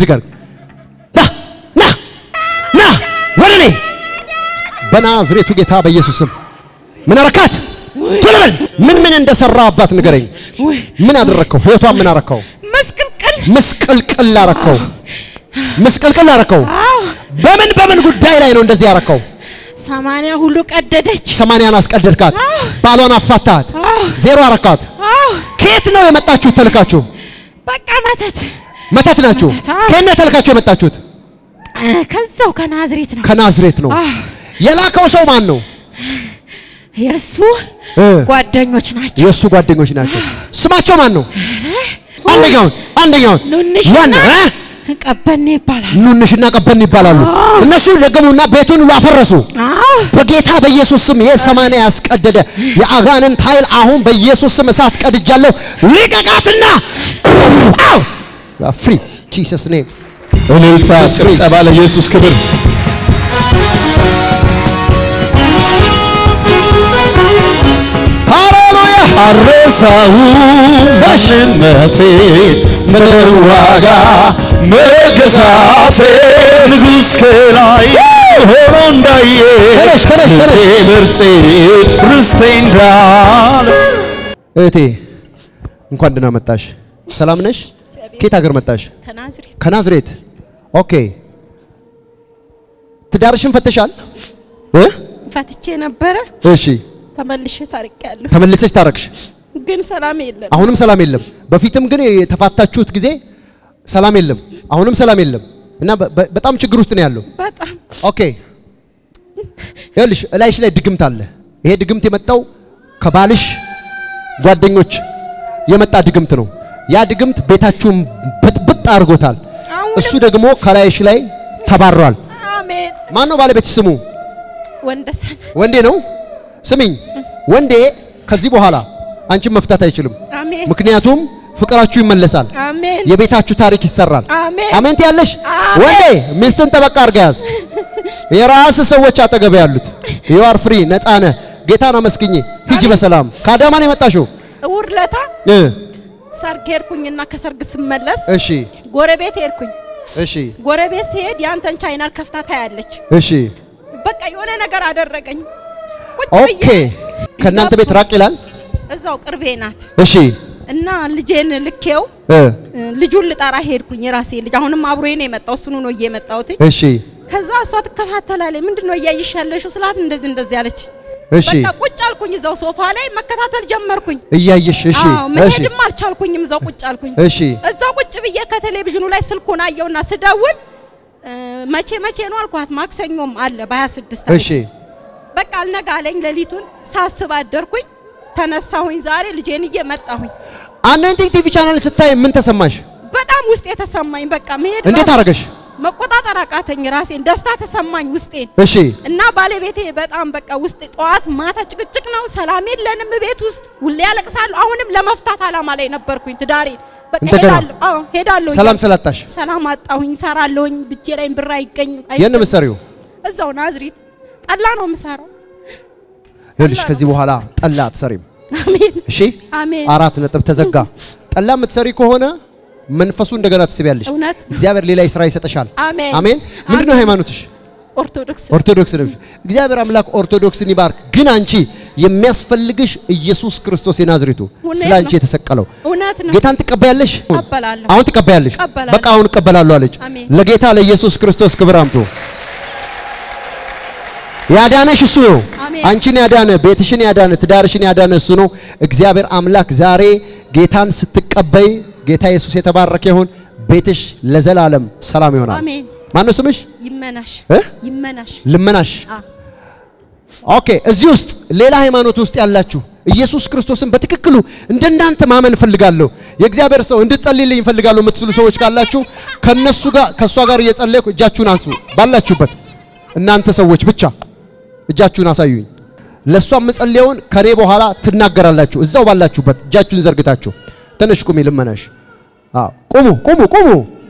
இருக்காது. ወረኔ በናዝሬቱ ጌታ በኢየሱስ ስም ምን አረካት? ተለበል ምን እንደሰራባት ንገረኝ። ምን አደረከው? ህይወቷን ምን አረከው? መስቀልቅል አረከው። መስቀልቅል አረከው። በምን ጉዳይ ላይ ነው እንደዚህ አረከው? 80 ሁሉ ቀደደች። 80 አስቀደድካት። ባሏን አፋታት። ዜሮ አረካት። ከየት ነው የመጣችሁት? ተልካችሁ? በቃ መተት ናችሁ። ከየት ነው ተልካችሁ የመጣችሁት? ከዛው ከናዝሬት ነው። ከናዝሬት ነው። የላከው ሰው ማን ነው? የሱ ጓደኞች ናቸው። የሱ ጓደኞች ናቸው። ስማቸው ማን ነው? አንደኛውን ያን ቀበኔ ይባላል። ኑንሽና ቀበኔ ይባላሉ። እነሱ ለገሙና ቤቱን ላፈረሱ። በጌታ በኢየሱስ ስም የ80 ያስቀደደ የአጋንንት ኃይል አሁን በኢየሱስ ስም እሳት ቀድጃለሁ። ልቀቃትና አው ፍሪ ጂሰስ ኔም እልልታ ጭብጨባ ለኢየሱስ ክብር። ሃሌሉያ አረሳው በሽነቴ ምርዋጋ መገሳሴ ንጉስ ከላይ ሆሮንዳዬ ተለሽ ምርጤ ርስቴንዳል። እቴ እንኳን ደህና መጣሽ። ሰላም ነሽ? ከየት ሀገር መጣሽ? ከናዝሬት። ከናዝሬት ኦኬ። ትዳርሽን ፈተሻል? ፈትቼ ነበር። እሺ ተመልሼ ታርቄያለሁ። ተመልሰሽ ታርቅሽ? ግን ሰላም የለም። አሁንም ሰላም የለም። በፊትም ግን የተፋታችሁት ጊዜ ሰላም የለም። አሁንም ሰላም የለም። እና በጣም ችግር ውስጥ ነው ያለው። በጣም ኦኬ። ይኸውልሽ ላይሽ ላይ ድግምት አለ። ይሄ ድግምት የመጣው ከባልሽ ጓደኞች የመጣ ድግምት ነው። ያ ድግምት ቤታችሁን ብጥብጥ አርጎታል። እሱ ደግሞ ከላይሽ ላይ ተባረዋል። አሜን። ማን ነው ባለቤት ስሙ? ወንደሰን። ወንዴ ነው። ስሚኝ ወንዴ ከዚህ በኋላ አንቺን መፍታት አይችልም። አሜን። ምክንያቱም ፍቅራችሁ ይመለሳል። አሜን። የቤታችሁ ታሪክ ይሰራል። አሜን። አሜን ትያለሽ? ወንዴ ሚስትን ተበቃ አርጋ ያዝ። የራስ ሰዎች አጠገብ ያሉት you are free ነፃ ነህ። ጌታን አመስግኚ ሂጂ በሰላም። ከአዳማ ነው የመጣሽው? ውርለታ ሰርግ ሄድኩኝና ከሰርግ ስመለስ እሺ ጎረቤት ሄድኩኝ። እሺ ጎረቤት ሲሄድ ያንተን ቻይናል ከፍታ ታያለች። እሺ በቃ የሆነ ነገር አደረገኝ። ኦኬ ከናንተ ቤት ራቅ ይላል? እዛው ቅርቤ ናት። እሺ እና ልጄን ልኬው ልጁን ልጣራ ሄድኩኝ። ራሴ ልጅ አሁንም አብሮዬ ነው የመጣው። እሱኑ ነው እየመጣውት። እሺ ከዛ እሷ ትከታተላለች። ምንድነው እያይሻለሽው ስላት እንደዚህ እንደዚህ አለች። እሺ በቃ ቁጭ አልኩኝ እዛው ሶፋ ላይ መከታተል ጀመርኩኝ። እያየሽ? እሺ ምንም አልቻልኩኝም። እዛው ቁጭ አልኩኝ። እሺ እዛው ቁጭ ብዬ ከቴሌቪዥኑ ላይ ስልኩን አየውና ስደውል መቼ ነው አልኳት። ማክሰኞም አለ በ26 እሺ በቃ አልነጋ አለኝ። ለሊቱን ሳስብ አደርኩኝ። ተነሳሁኝ ዛሬ ልጄን እየመጣሁኝ። አንንቲንግ ቲቪ ቻናል ስታይ ምን ተሰማሽ? በጣም ውስጤ ተሰማኝ። በቃ መሄድ እንዴት አረጋሽ? መቆጣጣር አቃተኝ። ራሴን ደስታ ተሰማኝ ውስጤ። እሺ እና ባለቤቴ በጣም በቃ ውስጤ ጧት ማታ ጭቅጭቅ ነው። ሰላም የለንም ቤት ውስጥ ሁሌ ያለቅሳሉ። አሁንም ለመፍታት አላማ ላይ ነበርኩኝ ትዳሬ። በቃ ሄዳለሁ። ሰላም ሰላጣሽ? ሰላም አጣሁኝ። ሰራለሁኝ ብጄ ላይ ብር አይገኝም። የነ መስሪው እዛው ናዝሬት ጠላ ነው የምሰራው። ይኸውልሽ ከዚህ በኋላ ጠላ አትሰሪም። አሜን። እሺ አሜን። 4 ነጥብ ተዘጋ። ጠላ የምትሰሪ ከሆነ መንፈሱ እንደገና ትስቢያለሽ። እግዚአብሔር ሌላ ይስራ ይሰጠሻል። አሜን አሜን። ምንድነው ሃይማኖትሽ? ኦርቶዶክስ። ኦርቶዶክስ ነሽ። እግዚአብሔር አምላክ ኦርቶዶክስን ይባርክ። ግን አንቺ የሚያስፈልግሽ ኢየሱስ ክርስቶስ የናዝሬቱ ስላንቺ የተሰቀለው ጌታን ትቀበያለሽ? አባላለሁ። አሁን ትቀበያለሽ? በቃ አሁን እቀበላለሁ አለች። ለጌታ ለኢየሱስ ክርስቶስ ክብር አምጡ። ያዳነሽ እሱ ነው። አንቺን ያዳነ ቤትሽን ያዳነ ትዳርሽን ያዳነ እሱ ነው። እግዚአብሔር አምላክ ዛሬ ጌታን ስትቀበይ ጌታ ኢየሱስ የተባረከ ይሁን። ቤትሽ ለዘላለም ሰላም ይሆናል። አሜን። ማነው ስምሽ? ይመናሽ። ይመናሽ። ልመናሽ። ኦኬ እዚህ ውስጥ ሌላ ሃይማኖት ውስጥ ያላችሁ ኢየሱስ ክርስቶስን በትክክሉ እንደናንተ ማመን ፈልጋለሁ የእግዚአብሔር ሰው እንድትጸልይልኝ ፈልጋለሁ የምትሉ ሰዎች ካላችሁ ከነሱ ጋር ከሷ ጋር እየጸለይኩ እጃችሁን አንሱ። ባላችሁበት እናንተ ሰዎች ብቻ እጃችሁን አሳዩኝ። ለሷም መጸለየውን ከኔ በኋላ ትናገራላችሁ። እዛው ባላችሁበት እጃችሁን ዘርግታችሁ ተነሽ ቁሚ ልመናሽ። ቁሙ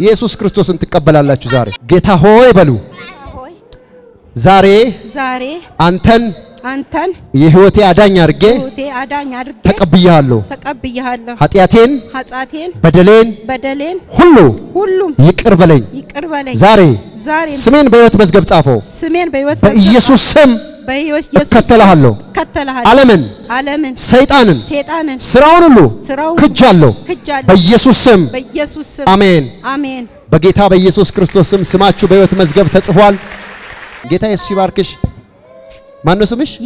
ኢየሱስ ክርስቶስን ትቀበላላችሁ ዛሬ። ጌታ ሆይ በሉ። ዛሬ አንተን Antan Yehuti Adanya Rge Takabiyalo Hatiatin Badalin Hullu Yikirvalin Zari Simen Bayot Mesgab Tafo Simen Bayot Yesus Sem Catalahalo, Alaman, Satan, Siraulu, Kajallo, by Yesusum, Amen. Bagita by Jesus Christosum, Samachu Beot Mesgab Tetsuan, Geta Sivarkish, Manusumish,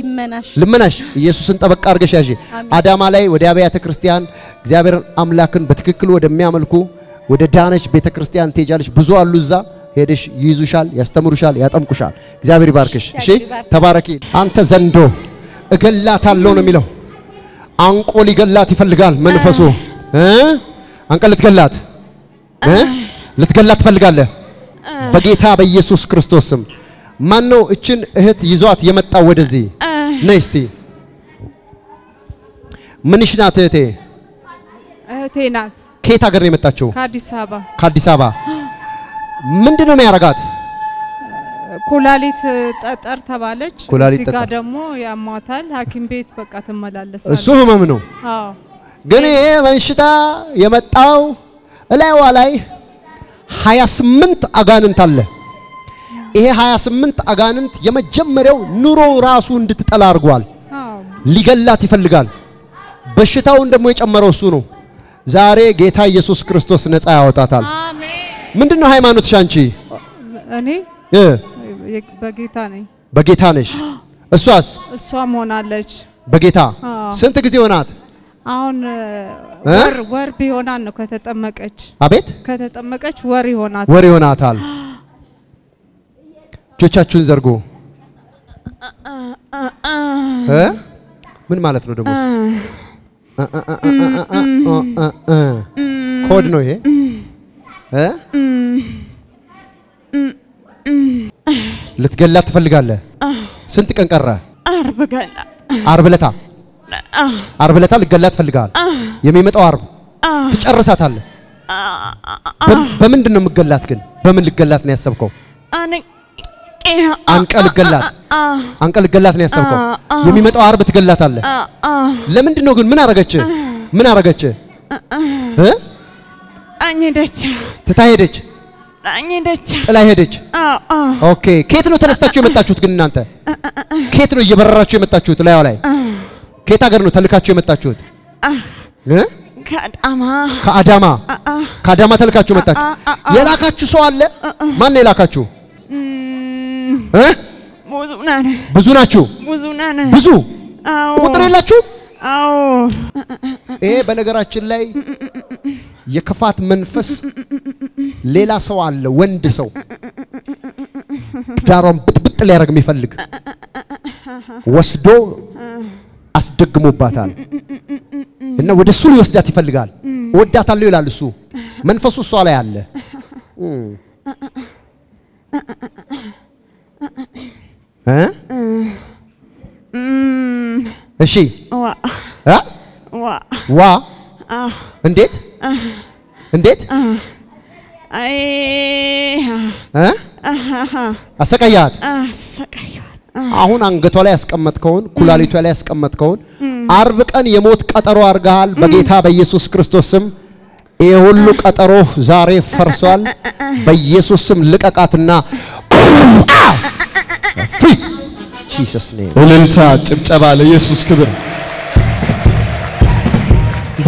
Limanash, Yesusan Tabakargashi, Adamale, with Aviata Christian, Xavier Amlakan, but Kikulu, the Miamalku, with the Danish Beta Christian Tejalish, Buzua Luza. Hedish Yezushal, Yastamurushal, Yatamkushal, Xavier Barkish, She, Tabaraki, Antazendo, a Galata Lonomilo, Uncle Galati Falgal, Manufaso, eh? Uncle Galat, eh? Let Galat Falgale, Bagita by Jesus Christosum, Mano, Chin, Het Yizot, Yamata Wedezi, Nasty Manishinate, Ketagaremetacho, Kadisaba. Mendino me aragat. Kulalit artabalech. Kulalit artabalech. Ya matal hakim beit bakatam malal. Suhu mamnu. Ha. Gani manshita yamataw alay walay. Hayasmint aganant alle. Eh hayasmint aganant yamajammeru nuro rasun ditalargual. Ha. Ligallati falgal. Bashita unde muich ammarosunu. Zare geta Jesus Christos net ayaotatal. Amen. Mendino Haimanu Shanchi. Any? Yeah. Bagitani. Bagitanish. Aswas. Swamonalech. Bagita. Sent the Gizionat. On where Pionan cut at a makach. A bit? Cut at a makach, worry on at. Worry on at all. Chuchachunzergo. When Malatrodobus. Cordinoy. Eh? Let's get Lat Falgale. Sent Cancara. Arbagala. Arbeleta. Arbeleta Galat Falgal. You mean at Arb. Pitch Arasatal. Pemendum Galatkin. Pemend Galat Nesabco. Uncle Galat. Uncle Galat Nesabco. You mean at Arbet Galatal. Lemon Dinogun Menaragache. Menaragache. Eh? Tataidich. Okay. Ketro Telestachum Tachut Ginanta. Ketro Yabarachum Tachut Lale. Ketagarno Telkachum Tachut. Kadama Telkachum Tach. Yelakachu Sole. Manelakachu. Eh? Buzunachu. Buzu. What Oh, eh, Benagarachile Yakafat Memphis Lela Soal, Wendiso Darom Butler Mifalik was do as the Gumu Batal. And now with the Sulu Statifaligal, what data Lula Lusu, Menfosu Soleal. Eh? She? Wa. Huh? Wa. And it? And it? I. Huh? Asakayat. Asakayat. Ahunang gatolesk amatcon, kulali tolesk amatcon. Arbek and Yemot Kataro Argal, Bagita by Jesus Christosum. Eho look at Aro Zare Farsal by Jesusum look at Atna. Free. Jesus' name. Olenta, Tabala, Jesus Kibber.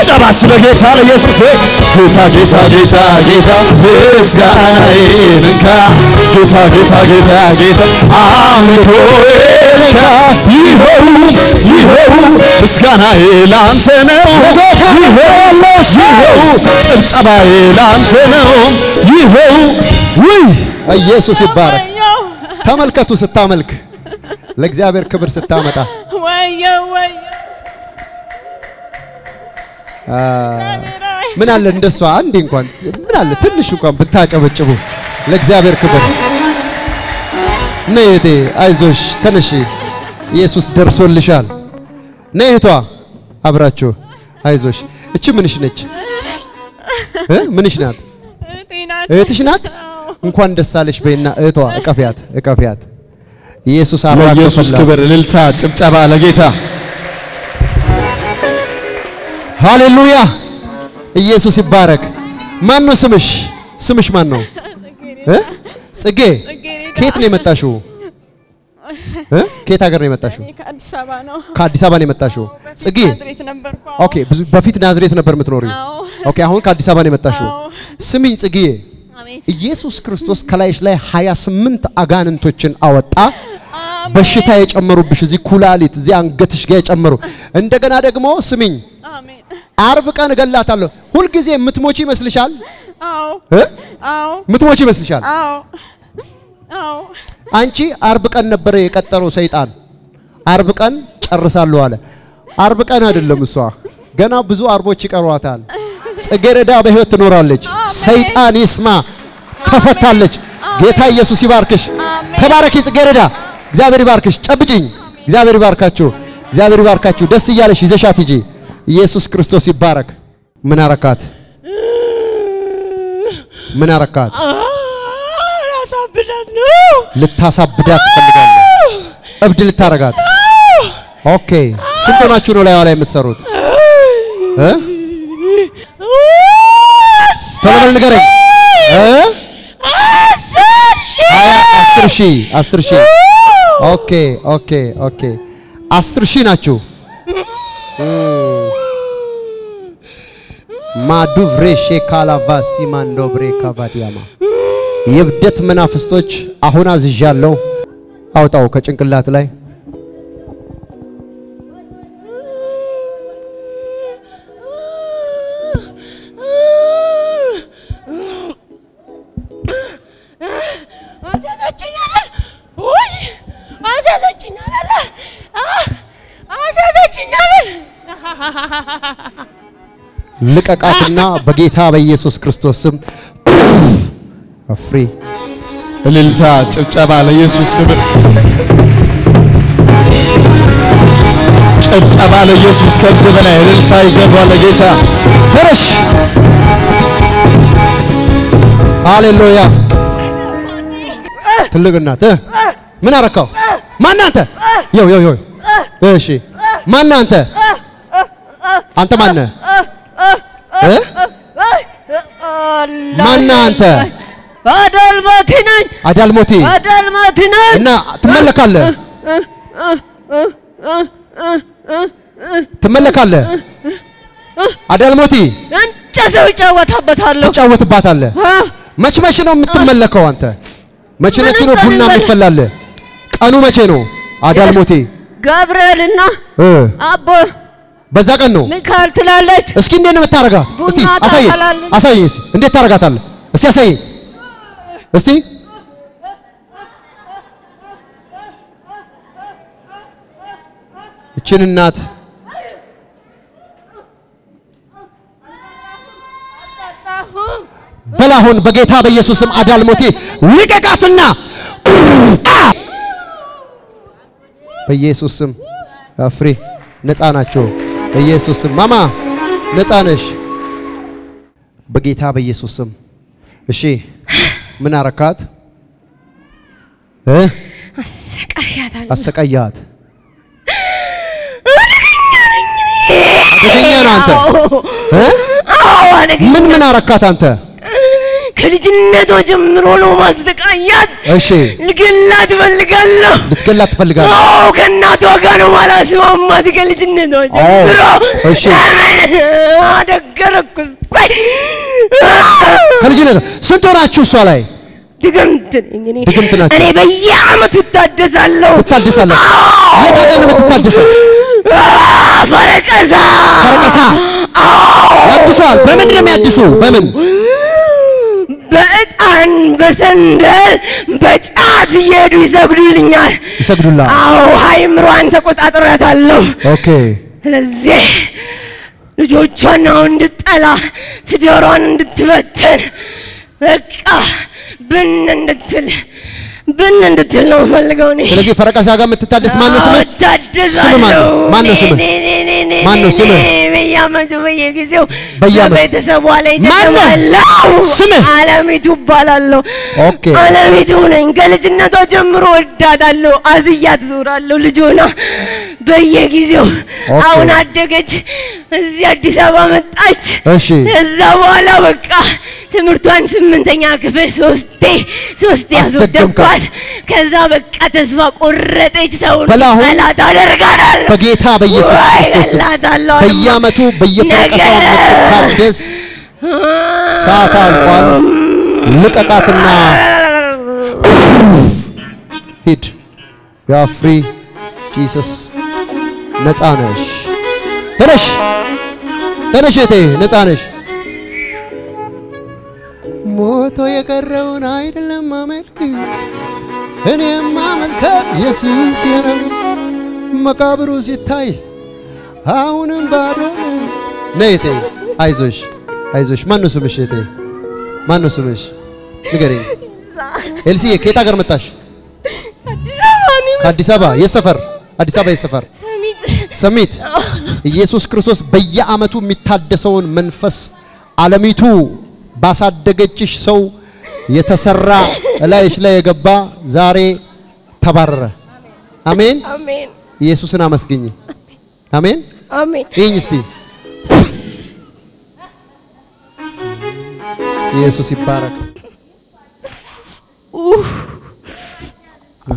Tabas, the guitar, yes, guitar, this guy in a car, guitar, I'm a poeta, you know, Scanai Lantano, you know, Tabai Lantano, you know, we, yes, was a bar. Tamalka to the Tamalk. Like Xavier covers the Tamata. Why, yo, why, ምን አለ እንደሷ አንዴ እንኳን ምን አለ ትንሽ እንኳን ብታጨበጭቡ ለእግዚአብሔር ክብር ነይቴ አይዞሽ ተነሺ ኢየሱስ ደርሶልሻል ነይቷ አብራችሁ አይዞሽ እቺ ምንሽ ነች እ ምንሽ ናት እህትሽ ናት እንኳን ደስ አለሽ በእና እህቷ እቀፊያት እቀፊያት ኢየሱስ አባቱ ኢየሱስ ክብር ልልታ ጭብጨባ ለጌታ ሃሌሉያ ኢየሱስ ይባረክ ማን ነው ስምሽ ስምሽ ማን ነው እ ጽጌ ከየት ነው የመጣሽው እ ከየት ሀገር ነው የመጣሽው ከአዲስ አበባ ነው የመጣሽው ጽጌ ኦኬ በፊት ናዝሬት ነበር የምትኖሪው ኦኬ አሁን ከአዲስ አበባ ነው የመጣሽው ስሚኝ ጽጌ ኢየሱስ ክርስቶስ ከላይሽ ላይ 28 አጋንንቶችን አወጣ በሽታ የጨመሩብሽ እዚ ኩላሊት እዚ አንገትሽ ጋር የጨመሩ እንደገና ደግሞ ስሚኝ አሜን አርብ ቀን ገላታለሁ ሁሉ ጊዜ ምትሞቺ ይመስልሻል አዎ አዎ ምትሞቺ ይመስልሻል አዎ አዎ አንቺ አርብ ቀን ነበር የቀጠረው ሰይጣን አርብ ቀን ጨርሳለሁ አለ አርብ ቀን አይደለም እሷ ገና ብዙ አርቦች ይቀሯታል ጽጌረዳ በህይወት ትኖራለች ሰይጣን ይስማ ተፈታለች ጌታ ኢየሱስ ይባርክሽ ተባረክ ጽጌረዳ እግዚአብሔር ይባርክሽ ጨብጭኝ እግዚአብሔር ይባርካችሁ ደስ ይያለሽ ይዘሻት ሂጂ ኢየሱስ ክርስቶስ ይባረክ ምን አረካት ራሳብዳት ነው ልታሳብዳት ፈልጋለሁ እብድ ልታረጋት ኦኬ ስንቶናችሁ ነው ላይ የምትሰሩት እ ተለበል ንገረኝ እ 10 ሺህ ኦኬ ኦኬ ኦኬ 10 ሺህ ናችሁ ማዱቭሬ ሼካላቫሲ ማንዶብሬ ካባዲያማ የብደት መናፍስቶች አሁን አዝዣለሁ አውጣው ከጭንቅላት ላይ ልቀቃትና በጌታ በኢየሱስ ክርስቶስ ስም አፍሪ እልልታ ጭብጨባ ለኢየሱስ ክብር ጭብጨባ ለኢየሱስ ከዚህ በላይ እልልታ ይገባል ለጌታ ተረሽ ሃሌሉያ ትልግናት ምን አረካው ማናንተ ዮ ዮ ዮ እሺ ማናንተ አንተ ማነህ እ ማናንተ አዳልሞቲ ነኝ እና ትመለካለህ ትመለካለህ አዳልሞቲ እንጨሰው ጫወታበታለህ መቼ ነው የምትመለከው አንተ መቼ ነው ቡና የምትፈላልህ ቀኑ መቼ ነው አዳልሞቲ ገብርኤልና አቦ በዛ ቀን ነው ምን ካል ትላለች እስኪ እንዴት ነው የምታረጋት እስቲ አሳየኝ አሳየኝ እስቲ እንዴት ታረጋታለህ እስቲ አሳየኝ እስቲ እቺን እናት በላሁን በጌታ በኢየሱስም አዳልሞቴ ልቀቃትና በኢየሱስም አፍሪ ነፃናቸው በኢየሱስ ስም ማማ ነፃነሽ በጌታ በኢየሱስ ስም እሺ ምን አረካት እ አሰቃያት አደገኛ ነህ አንተ እ ምን አረካት አንተ ከልጅነቷ ጀምሮ ነው ማስተቃያት እሺ ልገላት ፈልጋለሁ አዎ ከናቷ ጋር ነው ማላስማማት ከልጅነቷ ጀምሮ እሺ አደገረኩ ከልጅነቷ ስንት ሆናችሁ እሷ ላይ ድግምት ናችሁ እኔ በየአመቱ ትታደሳለሁ የታደነ ትታደሰው ፈረቀሳ ያድሳል በምን እንደሚያድሱ በምን በእጣን በሰንደል በጫት ይሄዱ ይሰግዱልኛል ይሰግዱላ አዎ ሃይምሯን ተቆጣጥራታለሁ ኦኬ ስለዚህ ልጆቿን እንድትጠላ ትዳሯን እንድትበተን በቃ ብን እንድትል ነው ፈልገው ነው። ስለዚህ ፈረቃሳ ጋር መተታደስ ማነስ ነው ማነስ ነው በያመቱ በየጊዜው በቤተሰቧ ላይ ደተዋለው ስም ዓለሚቱ ባላለው ዓለሚቱ ነኝ ከልጅነቷ ጀምሮ ወዳዳለው አዝያት ዙራለው ልጆና በየጊዜው አሁን አደገች እዚህ አዲስ አበባ መጣች። እሺ እዛ በኋላ በቃ ትምርቷን 8ኛ ክፍል 3 ያዙደባት ከዛ በቃ ተስፋ ቆረጠች ሰውን አላት አደረጋለሁ በጌታ በኢየሱስ ክርስቶስ በያመቱ በየፈረቃሳው መተካደስ ሰዓት አልቋል ልቀቃትና ሂድ ያ ፍሪ ኢየሱስ ነፃ ነሽ ተነሽ እቴ ነፃ ነሽ ሞቶ የቀረውን አይደለም ማመልክ እኔም ማመልከ ኢየሱስ የነም መቃብሩ ሲታይ አሁንም ባዶ ነይቴ አይዞሽ ማንነሱምሽ እቴ ማንነሱምሽ ንገሪ ኤልሲ ከታ ጋር መጣሽ አዲስ አበባ የሰፈር አዲስ አበባ የሰፈር ሰሚት ኢየሱስ ክርስቶስ በየአመቱ የሚታደሰውን መንፈስ ዓለሚቱ ባሳደገችሽ ሰው የተሰራ ላይሽ ላይ የገባ ዛሬ ተባረረ። አሜን አሜን ኢየሱስን አመስግኝ አሜን ኢንስቲ ኢየሱስ ይባረክ።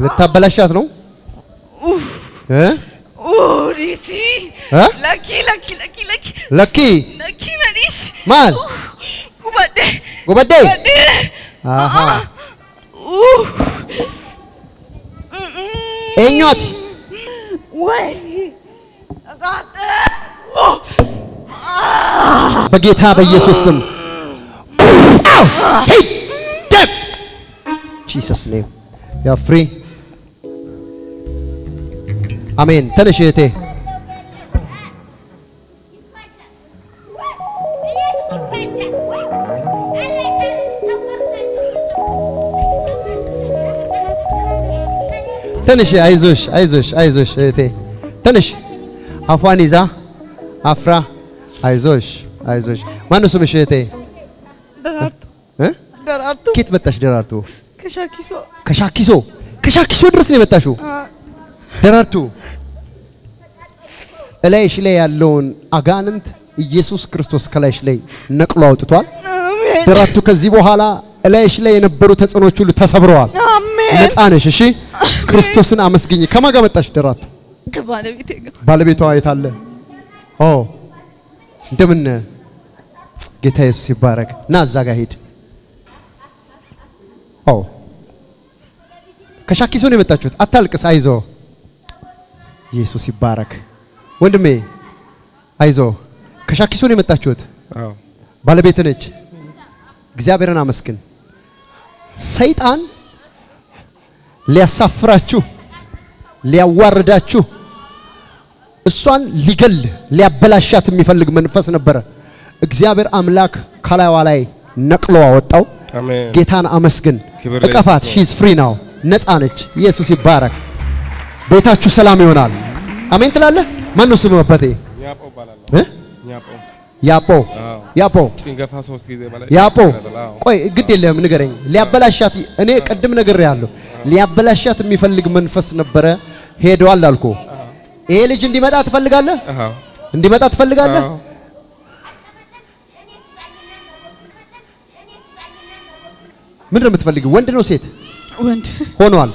ልታበላሻት ነው ሪሲ ለኪ ነዲስ ማል Gubade. Aha. Enyot. Wey. Agate. በጌታ በኢየሱስ ስም. Hey. Step. Jesus name. You are free. Amen. ተነሽ እቴ ተነሽ አይዞሽ እቴ ተነሽ አፏን ይዛ አፍራ አይዞሽ ማን ነው ስምሽ እቴ ደራርቱ ኬት መጣሽ ደራርቱ ከሻኪሶ ድረስ ነው መጣሽው ደራርቱ እላይሽ ላይ ያለውን አጋንንት ኢየሱስ ክርስቶስ ከላይሽ ላይ ነቅሎ አውጥቷል። ደራርቱ ከዚህ በኋላ እላይሽ ላይ የነበሩ ተጽኖች ሁሉ ተሰብረዋል። ነፃ ነሽ። እሺ ክርስቶስን አመስግኝ። ከማጋ መጣሽ ደራርቱ? ከባለቤቴ ጋር። ባለቤቷ አይታለ? ኦ እንደምን ጌታ ኢየሱስ ይባረክ። ና እዛ ጋር ሄድ። ኦ ከሻኪሶ ነው የመጣችሁት? አታልቅስ አይዞ ኢየሱስ ይባረክ። ወንድሜ አይዞ ከሻኪሶ ነው የመጣችሁት? አዎ ባለቤት ነች። እግዚአብሔርን አመስግን። ሰይጣን ሊያሳፍራችሁ ሊያዋርዳችሁ እሷን ሊገል ሊያበላሻት የሚፈልግ መንፈስ ነበር። እግዚአብሔር አምላክ ካላዋ ላይ ነቅሎ አወጣው። ጌታን አመስግን። ተቀፋት she is free now ነፃ ነች። ኢየሱስ ይባረክ። ቤታችሁ ሰላም ይሆናል። አሜን ትላለህ? ማን ነው ስሙ አባቴ? ያፖ ባላላ እ ያፖ ጭንገፋ 3 ጊዜ ማለት ያፖ ቆይ ግድ የለም ንገረኝ። ሊያበላሻት እኔ ቀድም ነገር ያለው ሊያበላሻት የሚፈልግ መንፈስ ነበር ሄዷል አልኩ። ይሄ ልጅ እንዲመጣ ትፈልጋለህ? ምንድነው የምትፈልጊው? ወንድ ነው ሴት? ወንድ ሆኗል።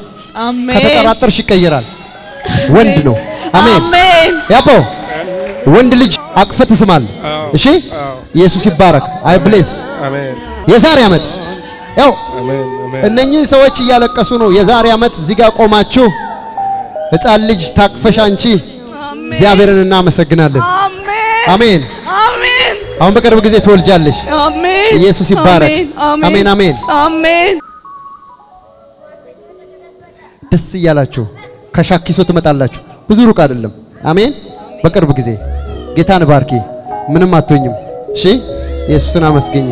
አሜን። ከተጠራጠርሽ ይቀየራል። ወንድ ነው። አሜን። ያፖ ወንድ ልጅ አቅፈት ስማል። እሺ ኢየሱስ ይባረክ። አይ ብሌስ አሜን። የዛሬ አመት ያው እነኚህ ሰዎች ያለቀሱ ነው። የዛሬ አመት ዚጋ ቆማችሁ ህፃን ልጅ ታቅፈሽ አንቺ እግዚአብሔርን እናመሰግናለን። አሜን አሜን። አሁን በቅርብ ጊዜ ትወልጃለሽ። አሜን። ኢየሱስ ይባረክ። አሜን። ደስ ይላችሁ። ከሻኪሶ ትመጣላችሁ ብዙ ሩቅ አይደለም። አሜን። በቅርብ ጊዜ ጌታን ባርኪ። ምንም አትወኝም እሺ ኢየሱስን አመስግኝ